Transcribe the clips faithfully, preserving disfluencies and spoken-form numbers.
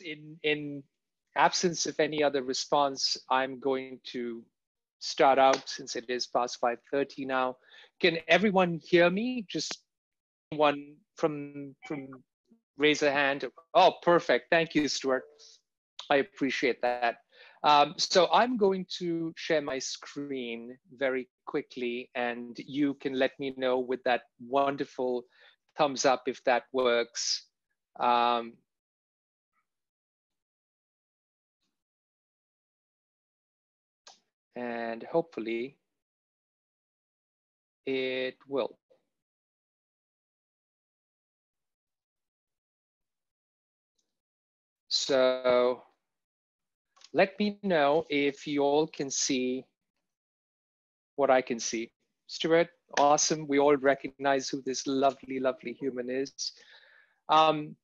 in, in absence of any other response, I'm going to start out since it is past five thirty now. Can everyone hear me? Just one from, from raise a hand. Oh, perfect. Thank you, Stuart. I appreciate that. Um, so I'm going to share my screen very quickly, and you can let me know with that wonderful thumbs up if that works. Um, and hopefully it will. So let me know if you all can see what I can see. Stuart, awesome. We all recognize who this lovely, lovely human is. Um,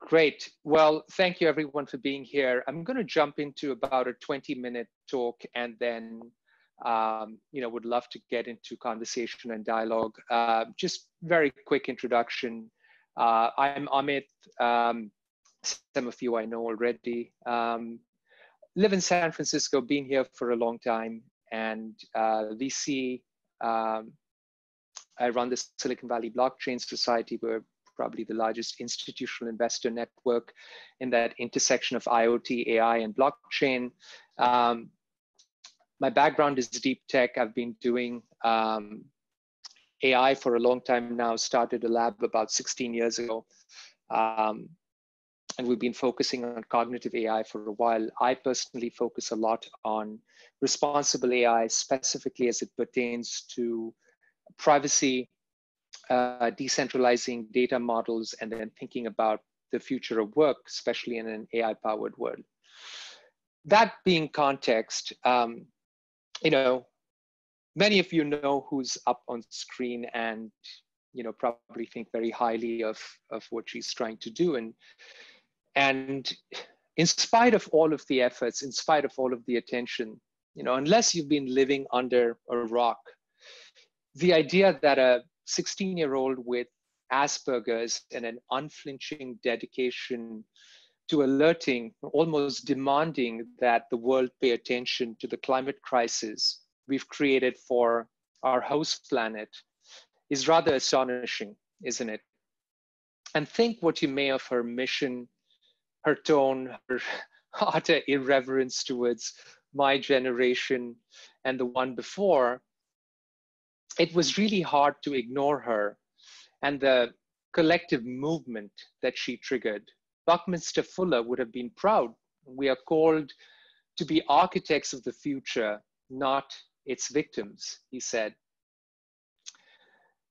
great. Well, thank you everyone for being here. I'm going to jump into about a twenty minute talk, and then um, you know, would love to get into conversation and dialogue. Uh, just very quick introduction. Uh, I'm Amit. Um, Some of you I know already. Um, live in San Francisco, been here for a long time, and uh, V C. Um, I run the Silicon Valley Blockchain Society. We're probably the largest institutional investor network in that intersection of I O T, A I, and blockchain. Um, my background is deep tech. I've been doing um, A I for a long time now. Started a lab about sixteen years ago. Um, And we've been focusing on cognitive A I for a while. I personally focus a lot on responsible A I, specifically as it pertains to privacy, uh, decentralizing data models, and then thinking about the future of work, especially in an A I-powered world. That being context, um, you know, many of you know who's up on screen, and you know, probably think very highly of of what she's trying to do. And. And in spite of all of the efforts, in spite of all of the attention, you know, unless you've been living under a rock, the idea that a sixteen year old with Asperger's and an unflinching dedication to alerting, almost demanding that the world pay attention to the climate crisis we've created for our host planet is rather astonishing, isn't it? And think what you may of her mission, her tone, her utter irreverence towards my generation and the one before. It was really hard to ignore her and the collective movement that she triggered. Buckminster Fuller would have been proud. We are called to be architects of the future, not its victims, he said.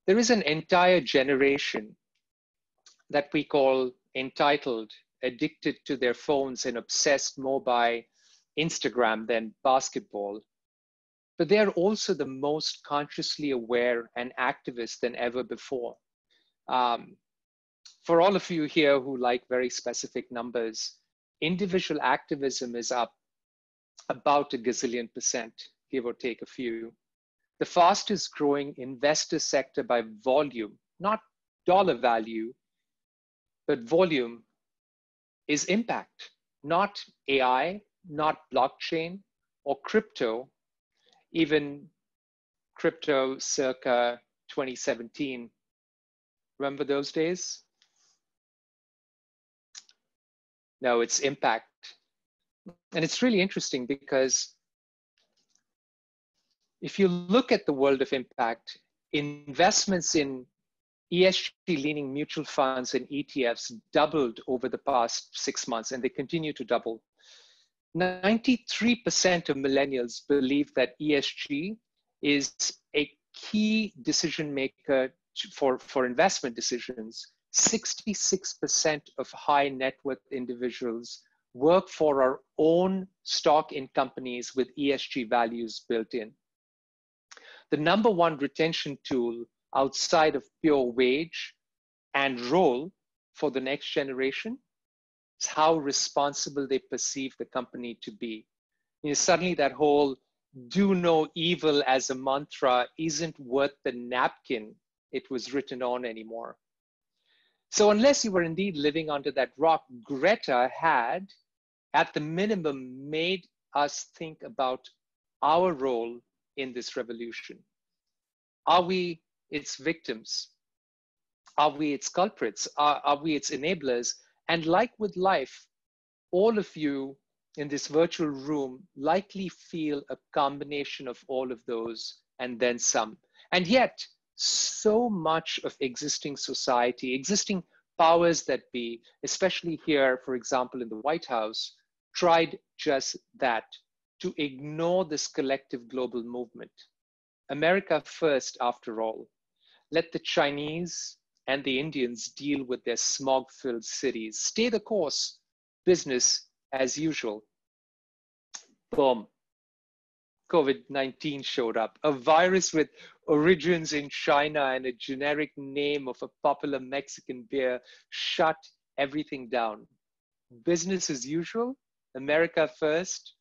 There is an entire generation that we call entitled, addicted to their phones and obsessed more by Instagram than basketball. But they're also the most consciously aware and activist than ever before. Um, for all of you here who like very specific numbers, individual activism is up about a gazillion percent, give or take a few. The fastest growing investor sector by volume, not dollar value, but volume, is impact, not A I, not blockchain or crypto, even crypto circa twenty seventeen. Remember those days? No, it's impact. And it's really interesting because if you look at the world of impact, investments in E S G-leaning mutual funds and E T Fs doubled over the past six months, and they continue to double. ninety-three percent of millennials believe that E S G is a key decision maker for, for investment decisions. sixty-six percent of high net worth individuals work for our own stock in companies with E S G values built in. The number one retention tool outside of pure wage and role for the next generation is how responsible they perceive the company to be. You know, suddenly that whole do no evil as a mantra isn't worth the napkin it was written on anymore. So unless you were indeed living under that rock, Greta had, at the minimum, made us think about our role in this revolution. Are we its victims? Are we its culprits? Are, are we its enablers? And like with life, all of you in this virtual room likely feel a combination of all of those and then some. And yet, so much of existing society, existing powers that be, especially here, for example, in the White House, tried just that, to ignore this collective global movement. America first, after all. Let the Chinese and the Indians deal with their smog-filled cities. Stay the course, business as usual. Boom. COVID nineteen showed up, a virus with origins in China and a generic name of a popular Mexican beer shut everything down. Business as usual, America first.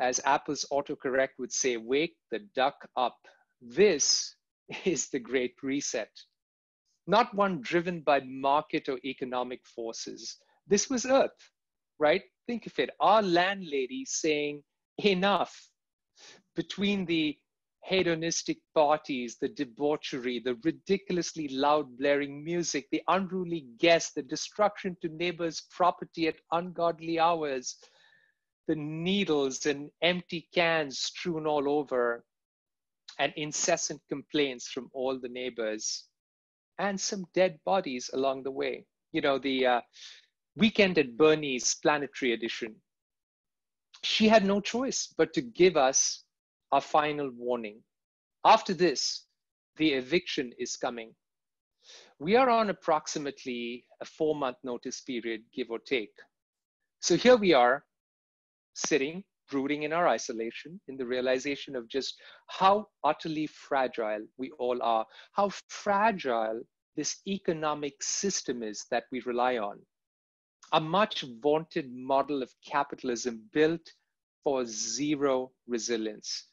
As Apple's autocorrect would say, wake the duck up. This is the Great Reset. Not one driven by market or economic forces. This was Earth, right? Think of it, our landlady saying enough. Between the hedonistic parties, the debauchery, the ridiculously loud blaring music, the unruly guests, the destruction to neighbors' property at ungodly hours, the needles and empty cans strewn all over, and incessant complaints from all the neighbors, and some dead bodies along the way. You know, the uh, Weekend at Bernie's planetary edition. She had no choice but to give us a final warning. After this, the eviction is coming. We are on approximately a four-month notice period, give or take. So here we are, sitting, brooding in our isolation, in the realization of just how utterly fragile we all are, how fragile this economic system is that we rely on. A much vaunted model of capitalism built for zero resilience.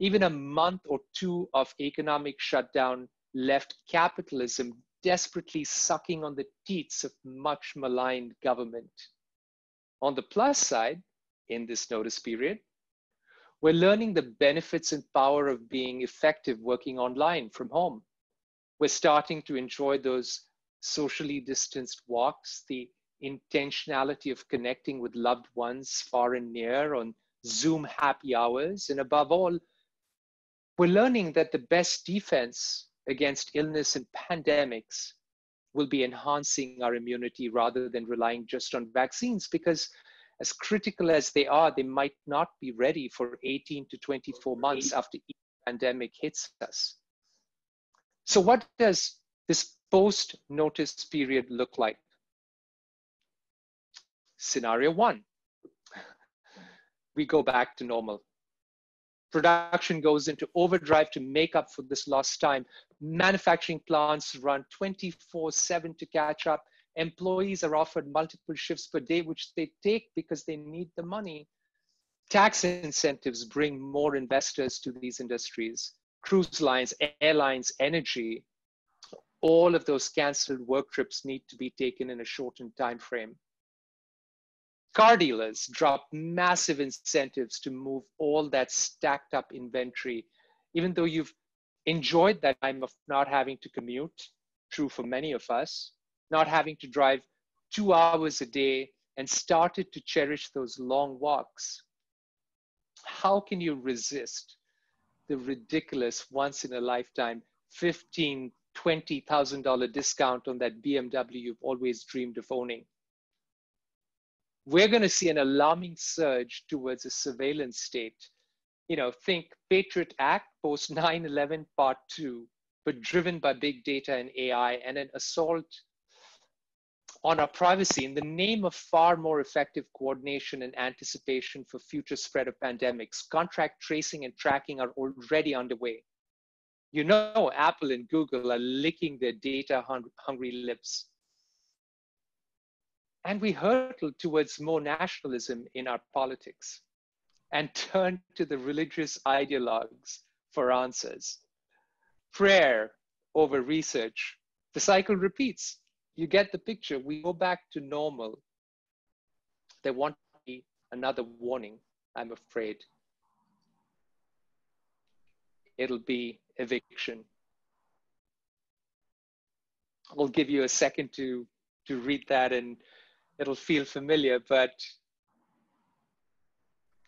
Even a month or two of economic shutdown left capitalism desperately sucking on the teats of much maligned government. On the plus side, in this notice period, we're learning the benefits and power of being effective working online from home. We're starting to enjoy those socially distanced walks, the intentionality of connecting with loved ones far and near on Zoom happy hours. And above all, we're learning that the best defense against illness and pandemics will be enhancing our immunity rather than relying just on vaccines, because as critical as they are, they might not be ready for eighteen to twenty-four months after each pandemic hits us. So what does this post-notice period look like? Scenario one, we go back to normal. Production goes into overdrive to make up for this lost time. Manufacturing plants run twenty-four seven to catch up. Employees are offered multiple shifts per day, which they take because they need the money. Tax incentives bring more investors to these industries. Cruise lines, airlines, energy, all of those canceled work trips need to be taken in a shortened time frame. Car dealers drop massive incentives to move all that stacked up inventory. Even though you've enjoyed that time of not having to commute, true for many of us, not having to drive two hours a day, and started to cherish those long walks. How can you resist the ridiculous once in a lifetime fifteen thousand, twenty thousand dollar discount on that B M W you've always dreamed of owning? We're going to see an alarming surge towards a surveillance state. You know, think Patriot Act post nine eleven part two, but driven by big data and A I, and an assault on our privacy in the name of far more effective coordination and anticipation for future spread of pandemics. Contract tracing and tracking are already underway. You know, Apple and Google are licking their data hungry lips. And we hurtle towards more nationalism in our politics and turn to the religious ideologues for answers. Prayer over research. The cycle repeats. you get the picture. We go back to normal. There won't be another warning, I'm afraid. It'll be eviction. I'll give you a second to, to read that, and it'll feel familiar. But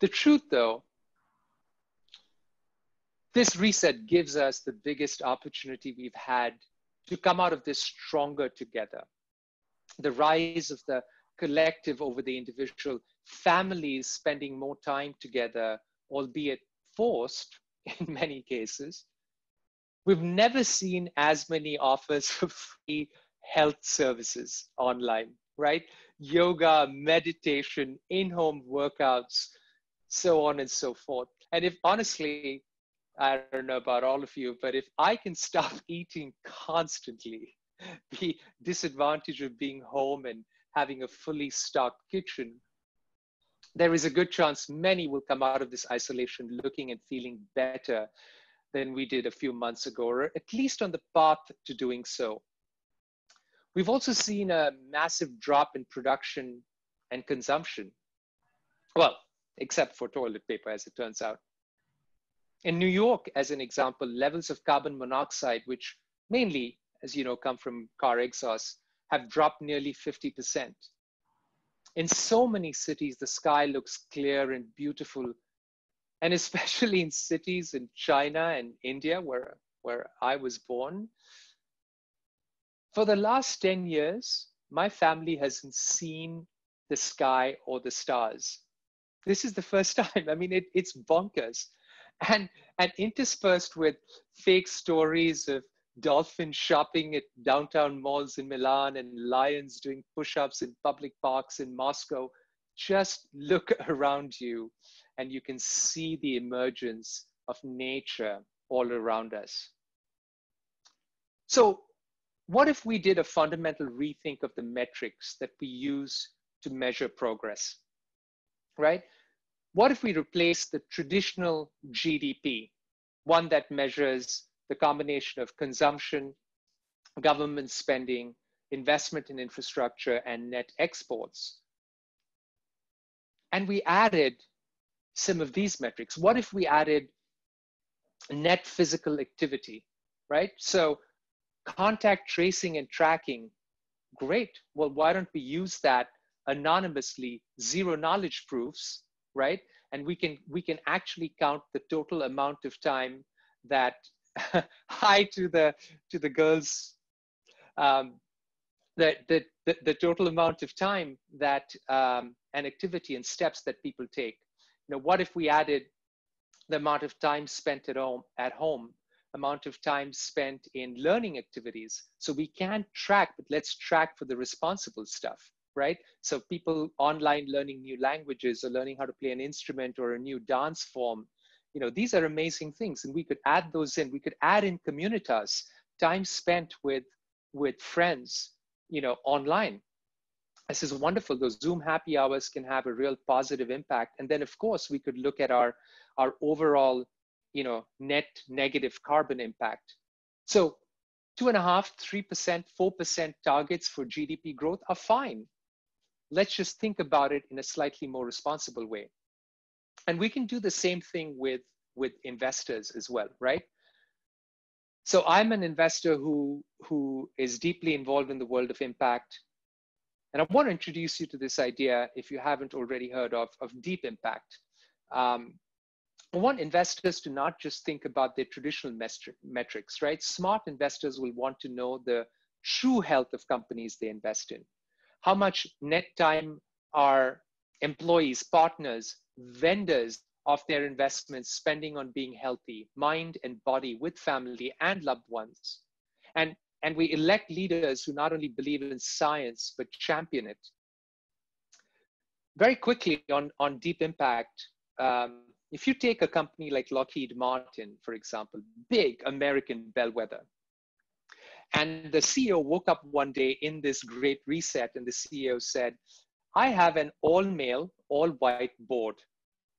the truth, though, this reset gives us the biggest opportunity we've had to come out of this stronger together. The rise of the collective over the individual, families spending more time together, albeit forced in many cases. We've never seen as many offers for free health services online, right? Yoga, meditation, in-home workouts, so on and so forth. And if honestly, I don't know about all of you, but if I can stop eating constantly, the disadvantage of being home and having a fully stocked kitchen, there is a good chance many will come out of this isolation looking and feeling better than we did a few months ago, or at least on the path to doing so. We've also seen a massive drop in production and consumption. Well, except for toilet paper, as it turns out. In New York, as an example, levels of carbon monoxide, which mainly, as you know, come from car exhaust, have dropped nearly fifty percent. In so many cities, the sky looks clear and beautiful, and especially in cities in China and India, where, where I was born. For the last ten years, my family hasn't seen the sky or the stars. This is the first time. I mean, it, it's bonkers. And, and interspersed with fake stories of dolphins shopping at downtown malls in Milan and lions doing push-ups in public parks in Moscow. Just look around you and you can see the emergence of nature all around us. So what if we did a fundamental rethink of the metrics that we use to measure progress, right? What if we replace the traditional G D P, one that measures the combination of consumption, government spending, investment in infrastructure, and net exports? And we added some of these metrics. What if we added net physical activity, right? So contact tracing and tracking, great. Well, why don't we use that anonymously, zero knowledge proofs, right? And we can we can actually count the total amount of time that hi to the to the girls, um, the, the the the total amount of time that um, an activity and steps that people take. You know, what if we added the amount of time spent at home at home, amount of time spent in learning activities? So we can track, but let's track for the responsible stuff, right? So people online learning new languages or learning how to play an instrument or a new dance form, you know, these are amazing things. And we could add those in. We could add in communitas, time spent with, with friends, you know, online. This is wonderful. Those Zoom happy hours can have a real positive impact. And then of course we could look at our, our overall, you know, net negative carbon impact. So two and a half, three percent, four percent targets for G D P growth are fine. Let's just think about it in a slightly more responsible way. And we can do the same thing with, with investors as well, right? So I'm an investor who, who is deeply involved in the world of impact. And I want to introduce you to this idea, if you haven't already heard of, of deep impact. Um, I want investors to not just think about their traditional metrics, right? Smart investors will want to know the true health of companies they invest in. How much net time are employees, partners, vendors of their investments spending on being healthy, mind and body, with family and loved ones? And, and we elect leaders who not only believe in science, but champion it. Very quickly on, on deep impact, um, if you take a company like Lockheed Martin, for example, big American bellwether, and the C E O woke up one day in this great reset and the C E O said, I have an all-male, all-white board.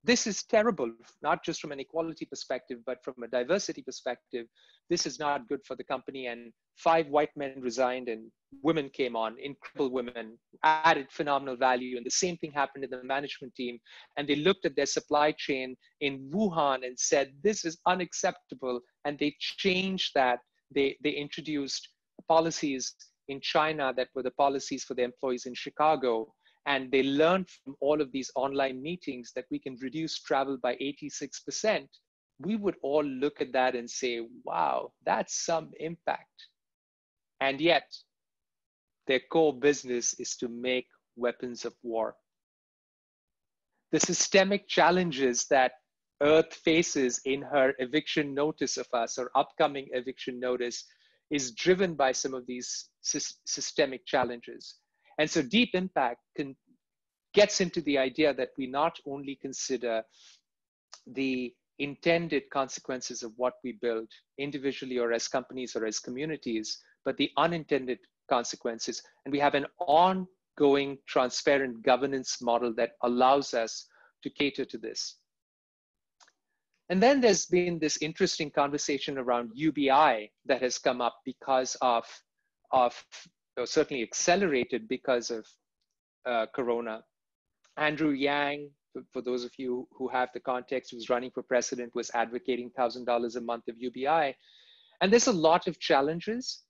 This is terrible, not just from an equality perspective, but from a diversity perspective. This is not good for the company. And five white men resigned and women came on, incredible women, added phenomenal value. And the same thing happened in the management team. And they looked at their supply chain in Wuhan and said, this is unacceptable. And they changed that. They, they introduced policies in China that were the policies for the employees in Chicago. And they learned from all of these online meetings that we can reduce travel by eighty-six percent, we would all look at that and say, wow, that's some impact. And yet, their core business is to make weapons of war. The systemic challenges that Earth faces in her eviction notice of us, or upcoming eviction notice, is driven by some of these sy- systemic challenges. And so deep impact can, gets into the idea that we not only consider the intended consequences of what we build individually or as companies or as communities, but the unintended consequences. And we have an ongoing transparent governance model that allows us to cater to this. And then there's been this interesting conversation around U B I that has come up because of, of certainly accelerated because of uh, Corona. Andrew Yang, for, for those of you who have the context, who's running for president, was advocating one thousand dollars a month of U B I. And there's a lot of challenges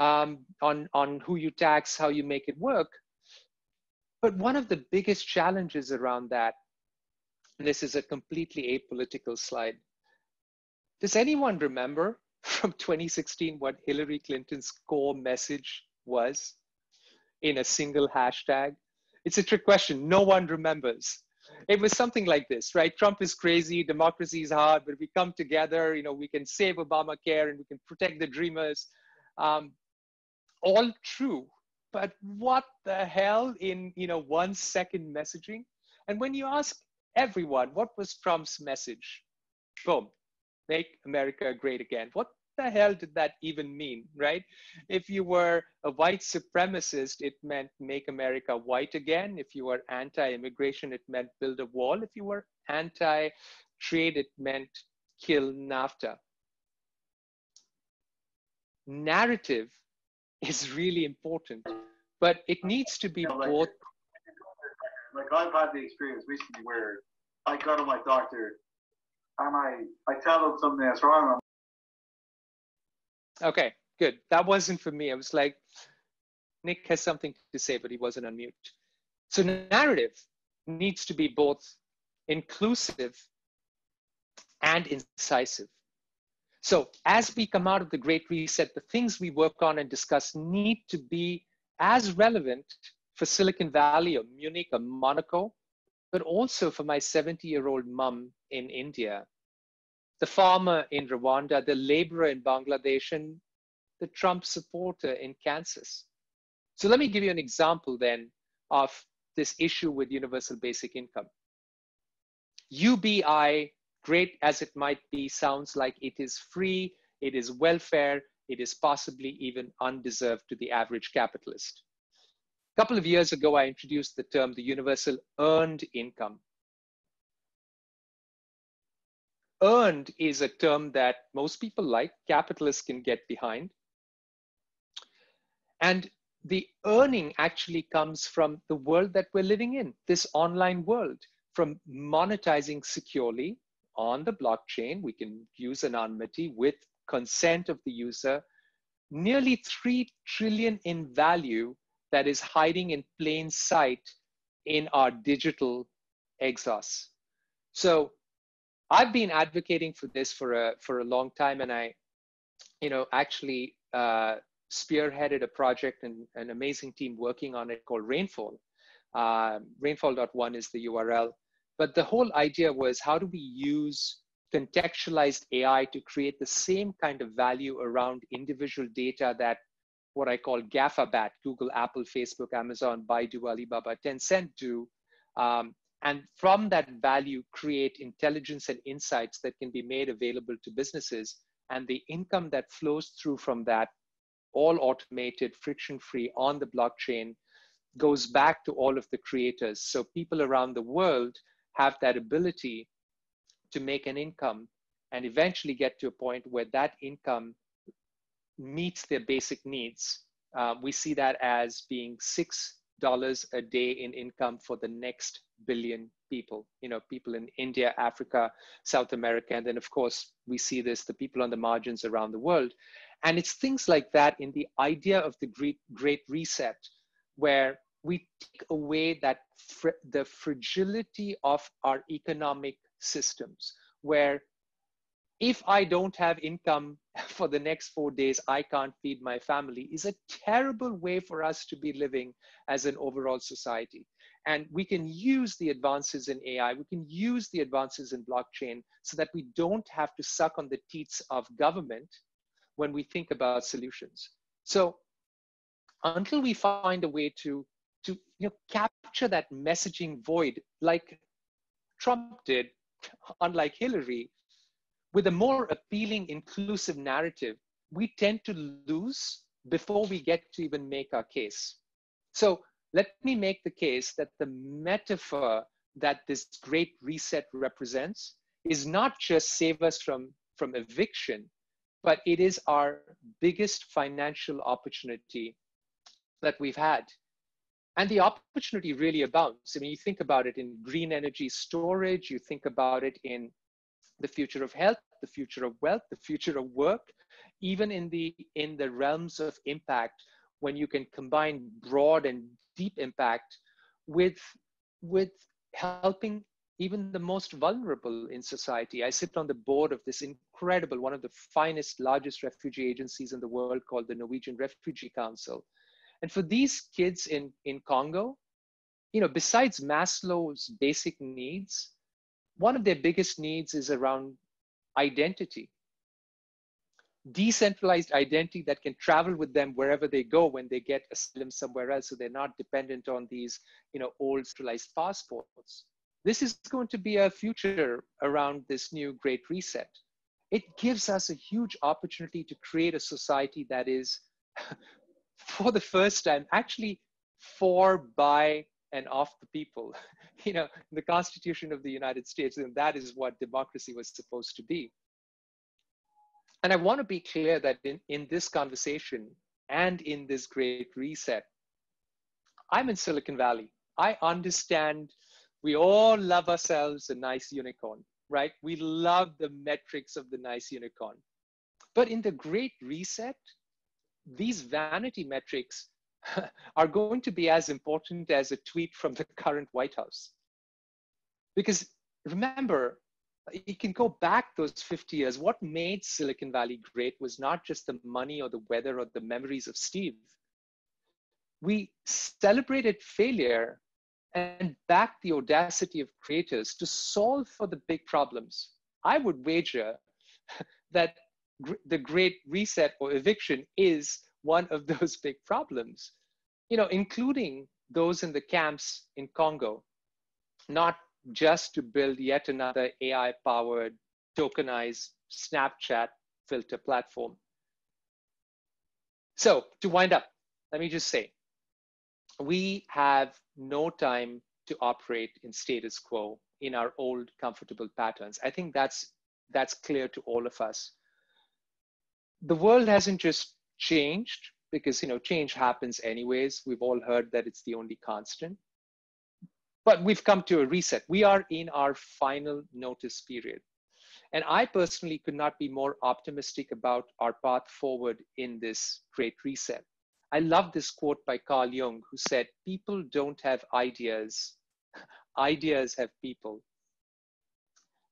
um, on, on who you tax, how you make it work. But one of the biggest challenges around that, and this is a completely apolitical slide. Does anyone remember from twenty sixteen what Hillary Clinton's core message was in a single hashtag? It's a trick question. No one remembers. It was something like this, right? Trump is crazy. Democracy is hard, but if we come together, you know, we can save Obamacare and we can protect the dreamers. Um, all true, but what the hell in, you know, one second messaging? And when you ask everyone, what was Trump's message? Boom, make America great again. What the hell did that even mean, right? If you were a white supremacist, it meant make America white again. If you were anti-immigration, it meant build a wall. If you were anti-trade, it meant kill NAFTA. Narrative is really important, but it needs to be both. You know, like, like I've had the experience recently where I go to my doctor and I, I tell them something that's wrong. I'm Okay, good. That wasn't for me. I was like, Nick has something to say, but he wasn't on mute. So narrative needs to be both inclusive and incisive. So as we come out of the Great Reset, the things we work on and discuss need to be as relevant for Silicon Valley or Munich or Monaco, but also for my seventy-year-old mom in India, the farmer in Rwanda, the laborer in Bangladesh, and the Trump supporter in Kansas. So let me give you an example then of this issue with universal basic income. U B I, great as it might be, sounds like it is free, it is welfare, it is possibly even undeserved to the average capitalist. A couple of years ago, I introduced the term the universal earned income. Earned is a term that most people like, capitalists can get behind. And the earning actually comes from the world that we're living in, this online world, from monetizing securely on the blockchain. We can use anonymity with consent of the user, nearly three trillion dollars in value that is hiding in plain sight in our digital exhaust. So I've been advocating for this for a, for a long time, and I, you know, actually uh, spearheaded a project and an amazing team working on it called Rainfall. Uh, rainfall dot one is the U R L. But the whole idea was, how do we use contextualized A I to create the same kind of value around individual data that what I call GAFABAT, Google, Apple, Facebook, Amazon, Baidu, Alibaba, Tencent do, um, and from that value, create intelligence and insights that can be made available to businesses. And the income that flows through from that, all automated, friction-free on the blockchain, goes back to all of the creators. So people around the world have that ability to make an income and eventually get to a point where that income meets their basic needs. Uh, we see that as being six dollars a day in income for the next billion people, you know, people in India, Africa, South America. And then of course, we see this, the people on the margins around the world. And it's things like that in the idea of the great, great reset, where we take away that fr the fragility of our economic systems, where if I don't have income for the next four days, I can't feed my family, is a terrible way for us to be living as an overall society. And we can use the advances in A I, we can use the advances in blockchain so that we don't have to suck on the teats of government when we think about solutions. So until we find a way to, to you know, capture that messaging void like Trump did, unlike Hillary, with a more appealing, inclusive narrative, we tend to lose before we get to even make our case. So let me make the case that the metaphor that this great reset represents is not just save us from, from eviction, but it is our biggest financial opportunity that we've had. And the opportunity really abounds. I mean, you think about it in green energy storage, you think about it in the future of health, the future of wealth, the future of work, even in the, in the realms of impact, when you can combine broad and deep impact with, with helping even the most vulnerable in society. I sit on the board of this incredible, one of the finest, largest refugee agencies in the world called the Norwegian Refugee Council. And for these kids in, in Congo, you know, besides Maslow's basic needs, one of their biggest needs is around identity. Decentralized identity that can travel with them wherever they go when they get asylum somewhere else, so they're not dependent on these, you know, old centralized passports. This is going to be a future around this new great reset. It gives us a huge opportunity to create a society that is, for the first time, actually for, by, and of the people, you know, the Constitution of the United States, and that is what democracy was supposed to be. And I want to be clear that in, in this conversation and in this great reset, I'm in Silicon Valley. I understand we all love ourselves a nice unicorn, right? We love the metrics of the nice unicorn. But in the great reset, these vanity metrics are going to be as important as a tweet from the current White House. Because remember, you can go back those fifty years. What made Silicon Valley great was not just the money or the weather or the memories of Steve. We celebrated failure and backed the audacity of creators to solve for the big problems. I would wager that the Great Reset or eviction is one of those big problems, you know, including those in the camps in Congo, not just to build yet another A I-powered, tokenized Snapchat filter platform. So to wind up, let me just say, we have no time to operate in status quo in our old comfortable patterns. I think that's, that's clear to all of us. The world hasn't just changed, because, you know, change happens anyways. We've all heard that it's the only constant. But we've come to a reset. We are in our final notice period. And I personally could not be more optimistic about our path forward in this great reset. I love this quote by Carl Jung, who said, "People don't have ideas. Ideas have people."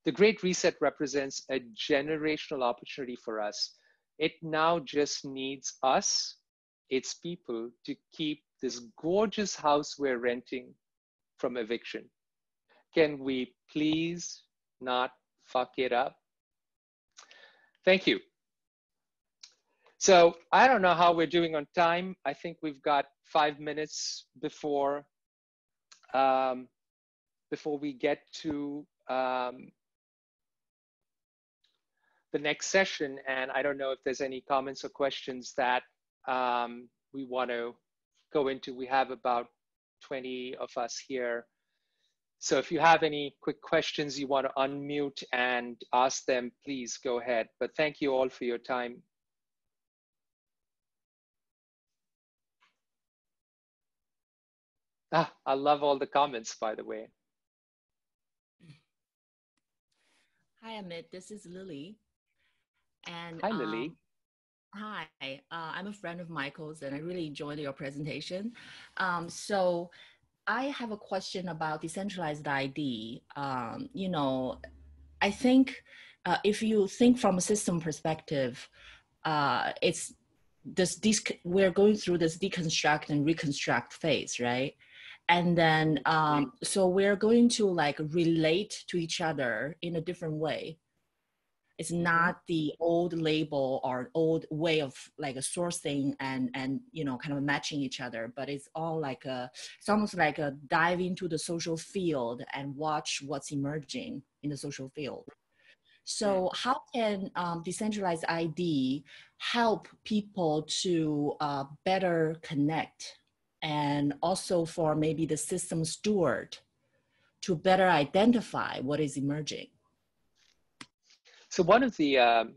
The great reset represents a generational opportunity for us. It now just needs us, its people, to keep this gorgeous house we're renting from eviction. Can we please not fuck it up? Thank you. So I don't know how we're doing on time. I think we've got five minutes before, um, before we get to um, the next session, and I don't know if there's any comments or questions that um, we want to go into. We have about twenty of us here. So if you have any quick questions you want to unmute and ask them, please go ahead. But thank you all for your time. Ah, I love all the comments, by the way. Hi, Amit. This is Lily. And, hi, Lily. Um, hi. Uh, I'm a friend of Michael's, and I really enjoyed your presentation. Um, so I have a question about decentralized I D. Um, you know, I think uh, if you think from a system perspective, uh, it's this, this, we're going through this deconstruct and reconstruct phase, right? And then, um, so we're going to like relate to each other in a different way. It's not the old label or old way of like a sourcing and, and, you know, kind of matching each other, but it's all like a, it's almost like a dive into the social field and watch what's emerging in the social field. So how can um, decentralized I D help people to uh, better connect? And also for maybe the system steward to better identify what is emerging. So one of the um,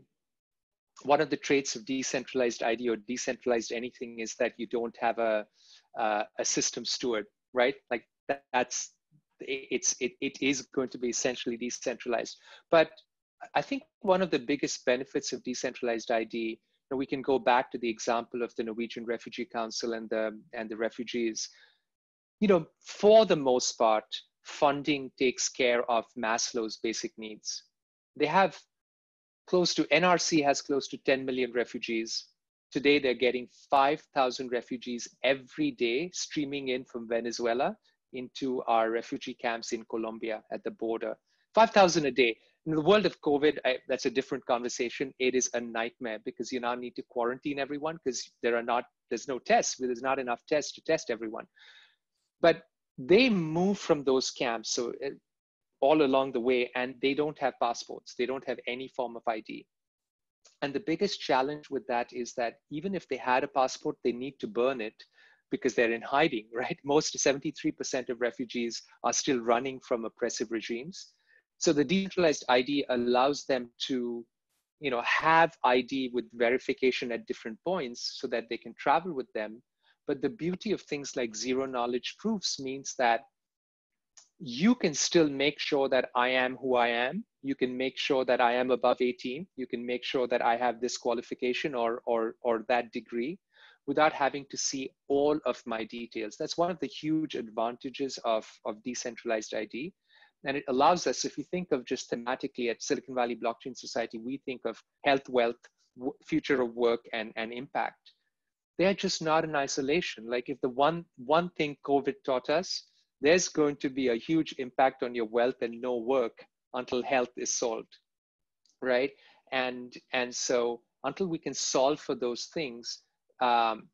one of the traits of decentralized I D or decentralized anything is that you don't have a uh, a system steward, right? Like that, that's it's it it is going to be essentially decentralized. But I think one of the biggest benefits of decentralized I D. Now we can go back to the example of the Norwegian Refugee Council and the, and the refugees. You know, for the most part, funding takes care of Maslow's basic needs. They have close to, N R C has close to ten million refugees. Today, they're getting five thousand refugees every day streaming in from Venezuela into our refugee camps in Colombia at the border, five thousand a day. In the world of COVID, I, that's a different conversation. It is a nightmare because you now need to quarantine everyone because there are not, there's no tests. There's not enough tests to test everyone. But they move from those camps so uh, all along the way, and they don't have passports. They don't have any form of I D. And the biggest challenge with that is that even if they had a passport, they need to burn it because they're in hiding, right? Most seventy-three percent of refugees are still running from oppressive regimes. So the decentralized I D allows them to, you know, have I D with verification at different points so that they can travel with them. But the beauty of things like zero knowledge proofs means that you can still make sure that I am who I am. You can make sure that I am above eighteen. You can make sure that I have this qualification or, or, or that degree without having to see all of my details. That's one of the huge advantages of, of decentralized I D. And it allows us, if you think of just thematically at Silicon Valley Blockchain Society, we think of health, wealth, future of work, and, and impact. They're just not in isolation. Like if the one, one thing COVID taught us, there's going to be a huge impact on your wealth and no work until health is solved, right? And, and so until we can solve for those things, um,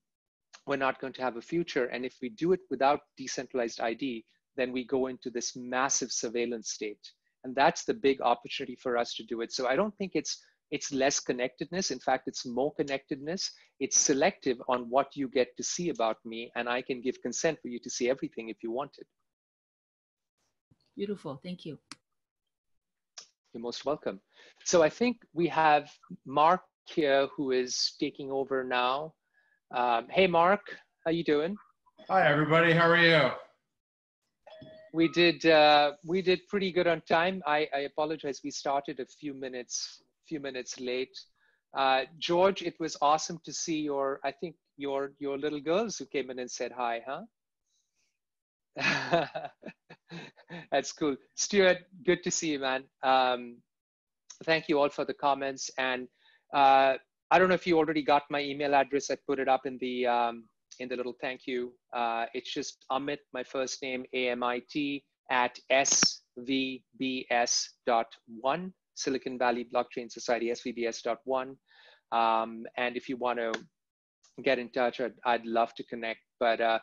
we're not going to have a future. And if we do it without decentralized I D, then we go into this massive surveillance state. And that's the big opportunity for us to do it. So I don't think it's, it's less connectedness. In fact, it's more connectedness. It's selective on what you get to see about me, and I can give consent for you to see everything if you wanted. Beautiful, thank you. You're most welcome. So I think we have Mark here who is taking over now. Um, hey, Mark, how you doing? Hi, everybody, how are you? We did, uh, we did pretty good on time. I, I apologize, we started a few minutes, few minutes late. Uh, George, it was awesome to see your, I think your, your little girls who came in and said hi, huh? That's cool. Stuart, good to see you, man. Um, thank you all for the comments. And uh, I don't know if you already got my email address. I put it up in the, um, in the little thank you. Uh, it's just Amit, my first name, A M I T, at S V B S dot one, Silicon Valley Blockchain Society, S V B S dot one. Um, and if you want to get in touch, I'd, I'd love to connect. But uh,